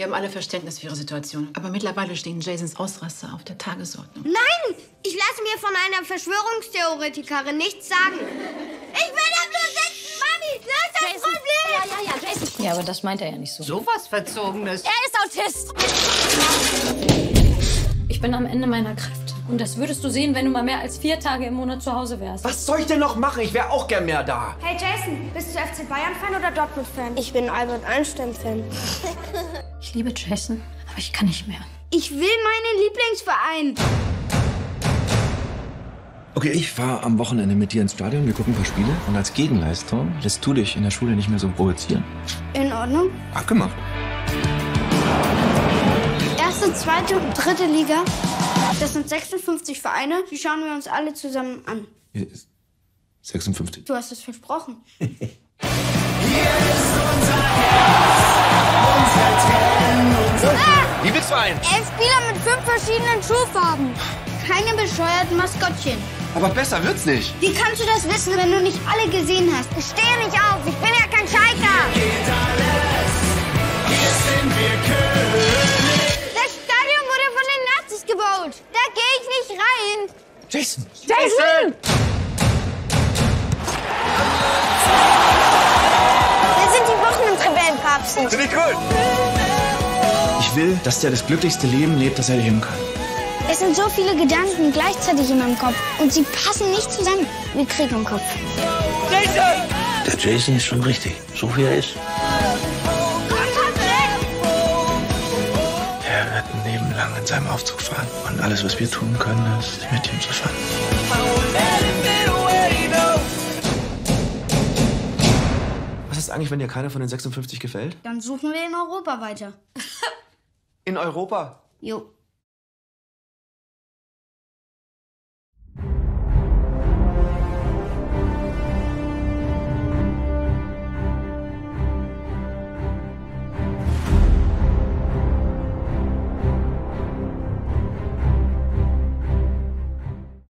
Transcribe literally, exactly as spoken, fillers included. Wir haben alle Verständnis für Ihre Situation. Aber mittlerweile stehen Jasons Ausraster auf der Tagesordnung. Nein! Ich lasse mir von einer Verschwörungstheoretikerin nichts sagen. Ich will da bloß sitzen, Mami! Löst das Jason. Problem! Ja, ja, ja, Jason. Ja, aber das meint er ja nicht so. So was Verzogenes. Er ist Autist! Ich bin am Ende meiner Kraft. Und das würdest du sehen, wenn du mal mehr als vier Tage im Monat zu Hause wärst. Was soll ich denn noch machen? Ich wäre auch gern mehr da. Hey Jason, bist du F C Bayern-Fan oder Dortmund-Fan? Ich bin Albert Einstein-Fan. Ich liebe Jason, aber ich kann nicht mehr. Ich will meinen Lieblingsverein. Okay, ich fahre am Wochenende mit dir ins Stadion, wir gucken ein paar Spiele. Und als Gegenleistung lässt du dich in der Schule nicht mehr so provozieren. In Ordnung. Abgemacht. Erste, zweite und dritte Liga. Das sind sechsundfünfzig Vereine, die schauen wir uns alle zusammen an. sechsundfünfzig? Du hast es versprochen. Hier ist unser Herz, unser ah! Liebesverein. Elf Spieler mit fünf verschiedenen Schuhfarben. Keine bescheuerten Maskottchen. Aber besser wird's nicht. Wie kannst du das wissen, wenn du nicht alle gesehen hast? Ich stehe nicht auf, ich bin ja kein Schalker. Hier geht alles, hier sind wir König. Das Stadion wurde von den Nazis gebaut. Da gehe ich nicht rein. Jason! Jason! Das sind die Wochen im Tabellenpapst. Finde ich cool. Ich will, dass der das glücklichste Leben lebt, das er leben kann. Es sind so viele Gedanken gleichzeitig in meinem Kopf. Und sie passen nicht zusammen. Wir kriegen im Kopf. Jason! Der Jason ist schon richtig. So wie er ist. Er wird ein Leben lang in seinem Aufzug fahren. Und alles, was wir tun können, ist, mit ihm zu fahren. Was ist eigentlich, wenn dir keiner von den sechsundfünfzig gefällt? Dann suchen wir in Europa weiter. In Europa? Jo.